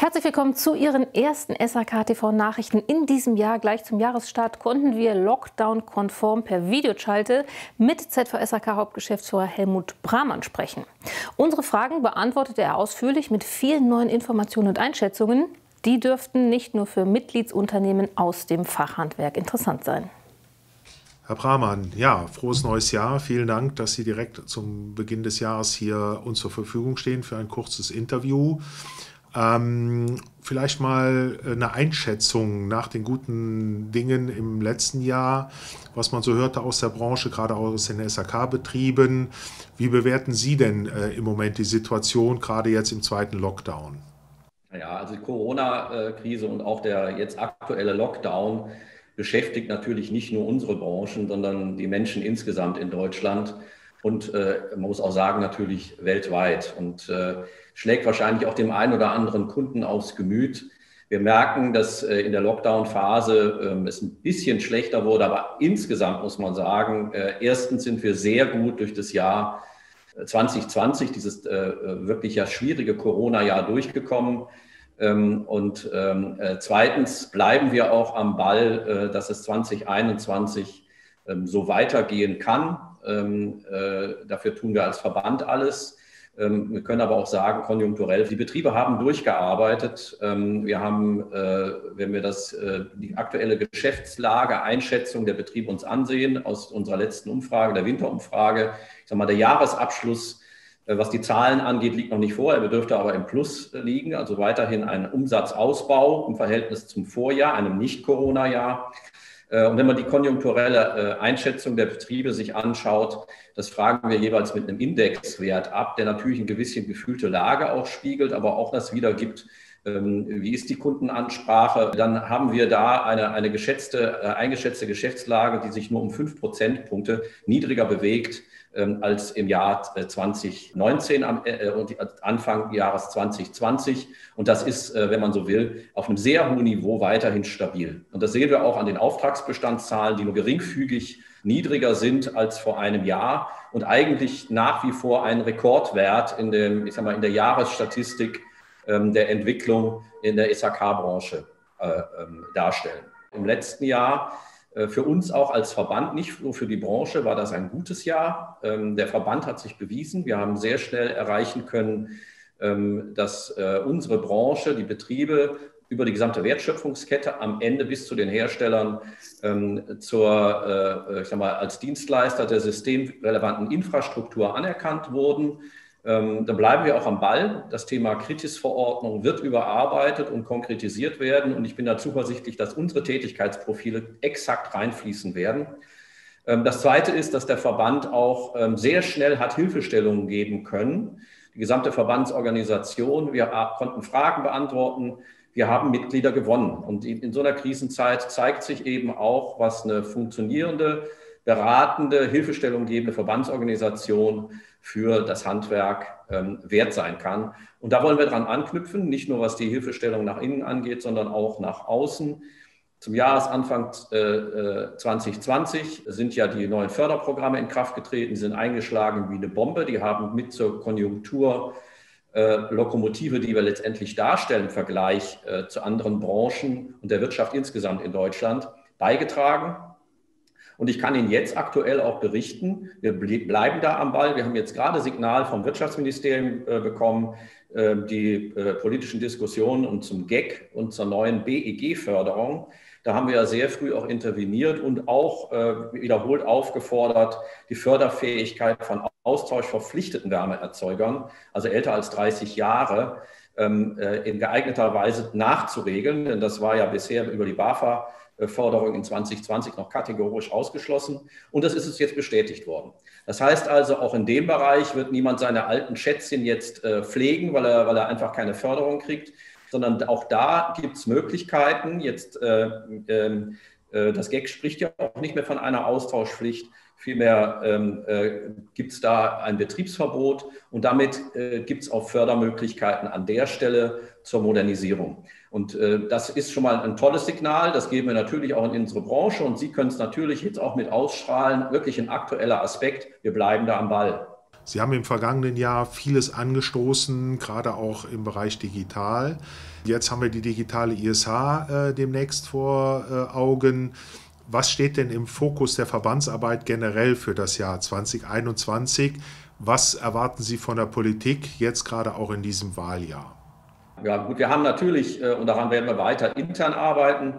Herzlich willkommen zu Ihren ersten SHK-TV-Nachrichten in diesem Jahr. Gleich zum Jahresstart konnten wir Lockdown-konform per Videoschalte mit ZVSHK-Hauptgeschäftsführer Helmut Bramann sprechen. Unsere Fragen beantwortete er ausführlich mit vielen neuen Informationen und Einschätzungen. Die dürften nicht nur für Mitgliedsunternehmen aus dem Fachhandwerk interessant sein. Herr Bramann, ja, frohes neues Jahr. Vielen Dank, dass Sie direkt zum Beginn des Jahres hier uns zur Verfügung stehen für ein kurzes Interview. Vielleicht mal eine Einschätzung nach den guten Dingen im letzten Jahr, was man so hörte aus der Branche, gerade aus den SHK-Betrieben. Wie bewerten Sie denn im Moment die Situation, gerade jetzt im zweiten Lockdown? Ja, also die Corona-Krise und auch der jetzt aktuelle Lockdown beschäftigt natürlich nicht nur unsere Branchen, sondern die Menschen insgesamt in Deutschland. Und man muss auch sagen, natürlich weltweit, und schlägt wahrscheinlich auch dem einen oder anderen Kunden aufs Gemüt. Wir merken, dass in der Lockdown-Phase es ein bisschen schlechter wurde, aber insgesamt muss man sagen, erstens sind wir sehr gut durch das Jahr 2020, dieses wirklich ja schwierige Corona-Jahr durchgekommen. Und zweitens bleiben wir auch am Ball, dass es 2021 so weitergehen kann. Dafür tun wir als Verband alles. Wir können aber auch sagen, konjunkturell, die Betriebe haben durchgearbeitet. Wir haben, wenn wir die aktuelle Geschäftslage, Einschätzung der Betriebe uns ansehen, aus unserer letzten Umfrage, der Winterumfrage, ich sage mal, der Jahresabschluss, was die Zahlen angeht, liegt noch nicht vor. Er dürfte aber im Plus liegen, also weiterhin ein Umsatzausbau im Verhältnis zum Vorjahr, einem Nicht-Corona-Jahr. Und wenn man die konjunkturelle Einschätzung der Betriebe sich anschaut, das fragen wir jeweils mit einem Indexwert ab, der natürlich ein bisschen gefühlte Lage auch spiegelt, aber auch das wiedergibt, wie ist die Kundenansprache. Dann haben wir da eine eingeschätzte Geschäftslage, die sich nur um 5 Prozentpunkte niedriger bewegt als im Jahr 2019 und Anfang Jahres 2020. Und das ist, wenn man so will, auf einem sehr hohen Niveau weiterhin stabil. Und das sehen wir auch an den Auftragsbestandszahlen, die nur geringfügig niedriger sind als vor einem Jahr und eigentlich nach wie vor ein Rekordwert in der Jahresstatistik der Entwicklung in der SHK-Branche darstellen. Im letzten Jahr für uns auch als Verband, nicht nur für die Branche, war das ein gutes Jahr. Der Verband hat sich bewiesen. Wir haben sehr schnell erreichen können, dass unsere Branche, die Betriebe über die gesamte Wertschöpfungskette am Ende bis zu den Herstellern als Dienstleister der systemrelevanten Infrastruktur anerkannt wurden. Da bleiben wir auch am Ball. Das Thema Kritisverordnung wird überarbeitet und konkretisiert werden. Und ich bin da zuversichtlich, dass unsere Tätigkeitsprofile exakt reinfließen werden. Das Zweite ist, dass der Verband auch sehr schnell hat Hilfestellungen geben können. Die gesamte Verbandsorganisation, wir konnten Fragen beantworten. Wir haben Mitglieder gewonnen. Und in so einer Krisenzeit zeigt sich eben auch, was eine funktionierende, beratende, Hilfestellung gebende Verbandsorganisation für das Handwerk wert sein kann. Und da wollen wir dran anknüpfen, nicht nur was die Hilfestellung nach innen angeht, sondern auch nach außen. Zum Jahresanfang 2020 sind ja die neuen Förderprogramme in Kraft getreten, die sind eingeschlagen wie eine Bombe. Die haben mit zur Konjunkturlokomotive, die wir letztendlich darstellen im Vergleich zu anderen Branchen und der Wirtschaft insgesamt in Deutschland, beigetragen. Und ich kann Ihnen jetzt aktuell auch berichten, wir bleiben da am Ball. Wir haben jetzt gerade Signal vom Wirtschaftsministerium bekommen, die politischen Diskussionen und zum GEG und zur neuen BEG-Förderung. Da haben wir ja sehr früh auch interveniert und auch wiederholt aufgefordert, die Förderfähigkeit von austauschverpflichteten Wärmeerzeugern, also älter als 30 Jahre, in geeigneter Weise nachzuregeln. Denn das war ja bisher über die BAFA Förderung in 2020 noch kategorisch ausgeschlossen. Und das ist uns jetzt bestätigt worden. Das heißt also, auch in dem Bereich wird niemand seine alten Schätzchen jetzt pflegen, weil er einfach keine Förderung kriegt, sondern auch da gibt es Möglichkeiten. Jetzt, das GEG spricht ja auch nicht mehr von einer Austauschpflicht. Vielmehr gibt es da ein Betriebsverbot und damit gibt es auch Fördermöglichkeiten an der Stelle zur Modernisierung. Und das ist schon mal ein tolles Signal. Das geben wir natürlich auch in unsere Branche und Sie können es natürlich jetzt auch mit ausstrahlen. Wirklich ein aktueller Aspekt. Wir bleiben da am Ball. Sie haben im vergangenen Jahr vieles angestoßen, gerade auch im Bereich digital. Jetzt haben wir die digitale ISH demnächst vor Augen. Was steht denn im Fokus der Verbandsarbeit generell für das Jahr 2021? Was erwarten Sie von der Politik jetzt gerade auch in diesem Wahljahr? Ja gut, wir haben natürlich, und daran werden wir weiter intern arbeiten,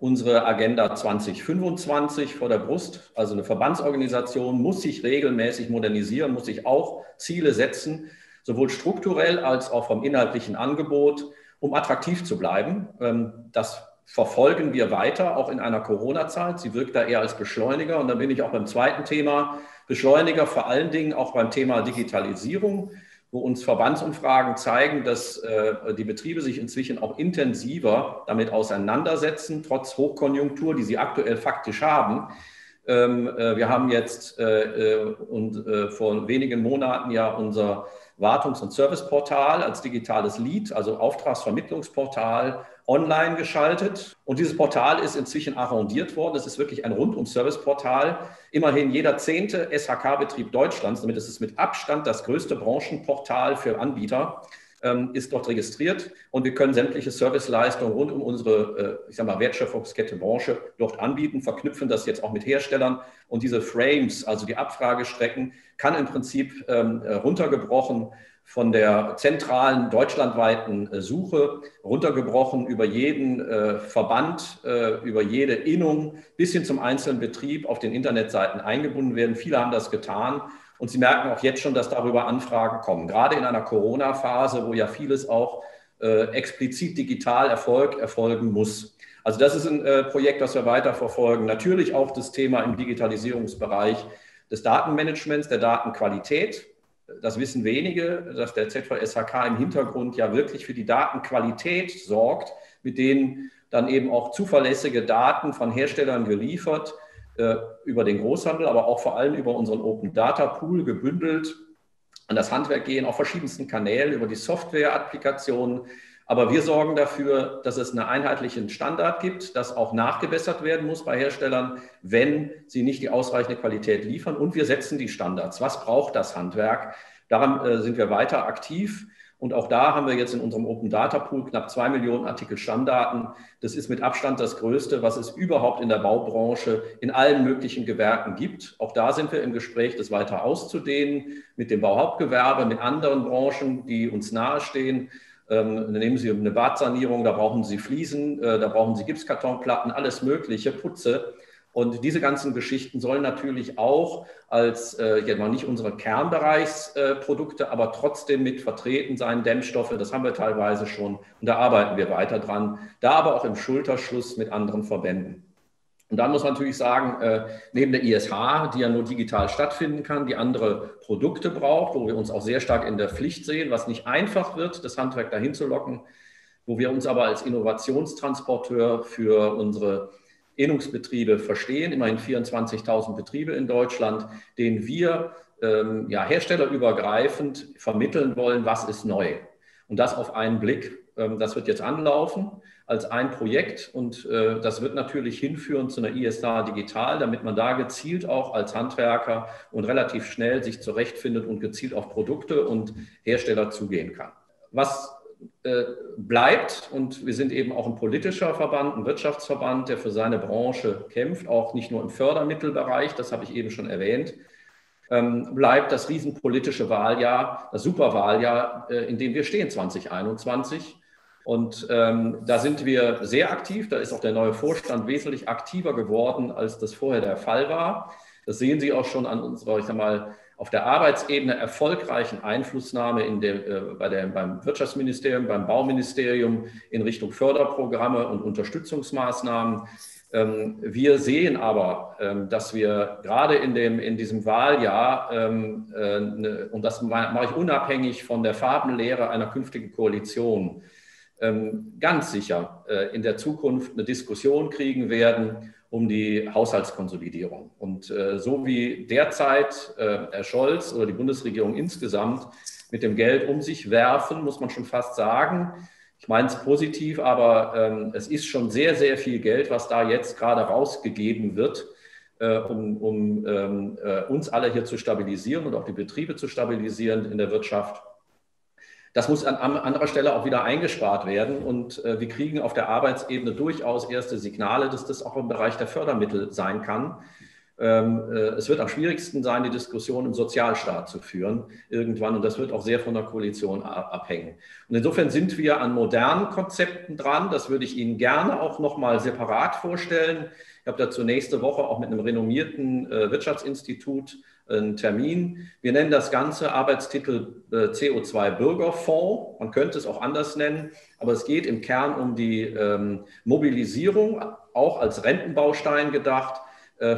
unsere Agenda 2025 vor der Brust. Also eine Verbandsorganisation muss sich regelmäßig modernisieren, muss sich auch Ziele setzen, sowohl strukturell als auch vom inhaltlichen Angebot, um attraktiv zu bleiben. Das verfolgen wir weiter, auch in einer Corona-Zeit. Sie wirkt da eher als Beschleuniger. Und dann bin ich auch beim zweiten Thema Beschleuniger, vor allen Dingen auch beim Thema Digitalisierung, wo uns Verbandsumfragen zeigen, dass die Betriebe sich inzwischen auch intensiver damit auseinandersetzen, trotz Hochkonjunktur, die sie aktuell faktisch haben. Wir haben jetzt vor wenigen Monaten ja unser Wartungs- und Serviceportal als digitales Lead, also Auftragsvermittlungsportal, online geschaltet. Und dieses Portal ist inzwischen arrondiert worden. Es ist wirklich ein Rundum-Service-Portal. Immerhin jeder zehnte SHK-Betrieb Deutschlands, damit ist es mit Abstand das größte Branchenportal für Anbieter, ist dort registriert. Und wir können sämtliche Serviceleistungen rund um unsere Wertschöpfungskette Branche dort anbieten, verknüpfen das jetzt auch mit Herstellern. Und diese Frames, also die Abfragestrecken, kann im Prinzip runtergebrochen von der zentralen deutschlandweiten Suche runtergebrochen über jeden Verband, über jede Innung bis hin zum einzelnen Betrieb auf den Internetseiten eingebunden werden. Viele haben das getan und sie merken auch jetzt schon, dass darüber Anfragen kommen. Gerade in einer Corona-Phase, wo ja vieles auch explizit digital erfolgen muss. Also das ist ein Projekt, das wir weiterverfolgen. Natürlich auch das Thema im Digitalisierungsbereich des Datenmanagements, der Datenqualität. Das wissen wenige, dass der ZVSHK im Hintergrund ja wirklich für die Datenqualität sorgt, mit denen dann eben auch zuverlässige Daten von Herstellern geliefert, über den Großhandel, aber auch vor allem über unseren Open Data Pool gebündelt, an das Handwerk gehen, auf verschiedensten Kanälen, über die Software-Applikationen. Aber wir sorgen dafür, dass es einen einheitlichen Standard gibt, dass auch nachgebessert werden muss bei Herstellern, wenn sie nicht die ausreichende Qualität liefern. Und wir setzen die Standards. Was braucht das Handwerk? Daran sind wir weiter aktiv. Und auch da haben wir jetzt in unserem Open Data Pool knapp 2 Millionen Artikel Stammdaten. Das ist mit Abstand das Größte, was es überhaupt in der Baubranche in allen möglichen Gewerken gibt. Auch da sind wir im Gespräch, das weiter auszudehnen mit dem Bauhauptgewerbe, mit anderen Branchen, die uns nahestehen. Nehmen Sie eine Badsanierung, da brauchen Sie Fliesen, da brauchen Sie Gipskartonplatten, alles Mögliche, Putze. Und diese ganzen Geschichten sollen natürlich auch als, ja noch nicht unsere Kernbereichsprodukte, aber trotzdem mit vertreten sein, Dämmstoffe, das haben wir teilweise schon. Und da arbeiten wir weiter dran, da aber auch im Schulterschluss mit anderen Verbänden. Und dann muss man natürlich sagen, neben der ISH, die ja nur digital stattfinden kann, die andere Produkte braucht, wo wir uns auch sehr stark in der Pflicht sehen, was nicht einfach wird, das Handwerk dahin zu locken, wo wir uns aber als Innovationstransporteur für unsere Innungsbetriebe verstehen, immerhin 24.000 Betriebe in Deutschland, denen wir herstellerübergreifend vermitteln wollen, was ist neu. Und das auf einen Blick. Das wird jetzt anlaufen als ein Projekt und das wird natürlich hinführen zu einer ISA Digital, damit man da gezielt auch als Handwerker und relativ schnell sich zurechtfindet und gezielt auf Produkte und Hersteller zugehen kann. Was bleibt, und wir sind eben auch ein politischer Verband, ein Wirtschaftsverband, der für seine Branche kämpft, auch nicht nur im Fördermittelbereich, das habe ich eben schon erwähnt, bleibt das riesenpolitische Wahljahr, das Superwahljahr, in dem wir stehen, 2021. Und da sind wir sehr aktiv, da ist auch der neue Vorstand wesentlich aktiver geworden, als das vorher der Fall war. Das sehen Sie auch schon an unserer, auf der Arbeitsebene erfolgreichen Einflussnahme beim Wirtschaftsministerium, beim Bauministerium in Richtung Förderprogramme und Unterstützungsmaßnahmen. Wir sehen aber, dass wir gerade in diesem Wahljahr, und das mache ich unabhängig von der Farbenlehre einer künftigen Koalition, ganz sicher in der Zukunft eine Diskussion kriegen werden um die Haushaltskonsolidierung. Und so wie derzeit Herr Scholz oder die Bundesregierung insgesamt mit dem Geld um sich werfen, muss man schon fast sagen, ich meine es positiv, aber es ist schon sehr, sehr viel Geld, was da jetzt gerade rausgegeben wird. uns alle hier zu stabilisieren und auch die Betriebe zu stabilisieren in der Wirtschaft. Das muss an anderer Stelle auch wieder eingespart werden. Und wir kriegen auf der Arbeitsebene durchaus erste Signale, dass das auch im Bereich der Fördermittel sein kann. Es wird am schwierigsten sein, die Diskussion im Sozialstaat zu führen irgendwann. Und das wird auch sehr von der Koalition abhängen. Und insofern sind wir an modernen Konzepten dran. Das würde ich Ihnen gerne auch nochmal separat vorstellen. Ich habe dazu nächste Woche auch mit einem renommierten Wirtschaftsinstitut einen Termin. Wir nennen das Ganze Arbeitstitel CO2-Bürgerfonds. Man könnte es auch anders nennen, aber es geht im Kern um die Mobilisierung, auch als Rentenbaustein gedacht,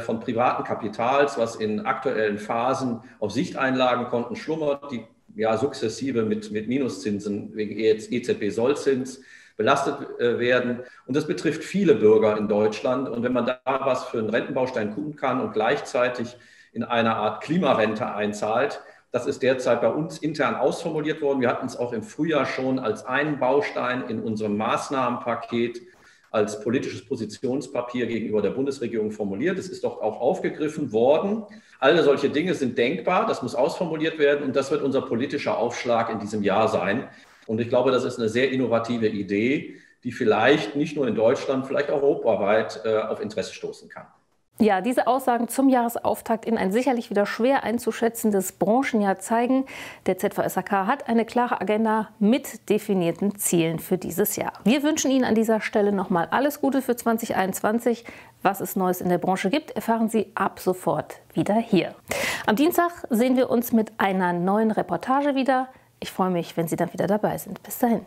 von privaten Kapitals, was in aktuellen Phasen auf Sichteinlagenkonten schlummert, die ja sukzessive mit Minuszinsen wegen EZB-Sollzins belastet werden. Und das betrifft viele Bürger in Deutschland. Und wenn man da was für einen Rentenbaustein tun kann und gleichzeitig in einer Art Klimarente einzahlt, das ist derzeit bei uns intern ausformuliert worden. Wir hatten es auch im Frühjahr schon als einen Baustein in unserem Maßnahmenpaket als politisches Positionspapier gegenüber der Bundesregierung formuliert. Es ist doch auch aufgegriffen worden. Alle solche Dinge sind denkbar, das muss ausformuliert werden und das wird unser politischer Aufschlag in diesem Jahr sein. Und ich glaube, das ist eine sehr innovative Idee, die vielleicht nicht nur in Deutschland, vielleicht auch europaweit auf Interesse stoßen kann. Ja, diese Aussagen zum Jahresauftakt in ein sicherlich wieder schwer einzuschätzendes Branchenjahr zeigen, der ZVSHK hat eine klare Agenda mit definierten Zielen für dieses Jahr. Wir wünschen Ihnen an dieser Stelle nochmal alles Gute für 2021. Was es Neues in der Branche gibt, erfahren Sie ab sofort wieder hier. Am Dienstag sehen wir uns mit einer neuen Reportage wieder. Ich freue mich, wenn Sie dann wieder dabei sind. Bis dahin.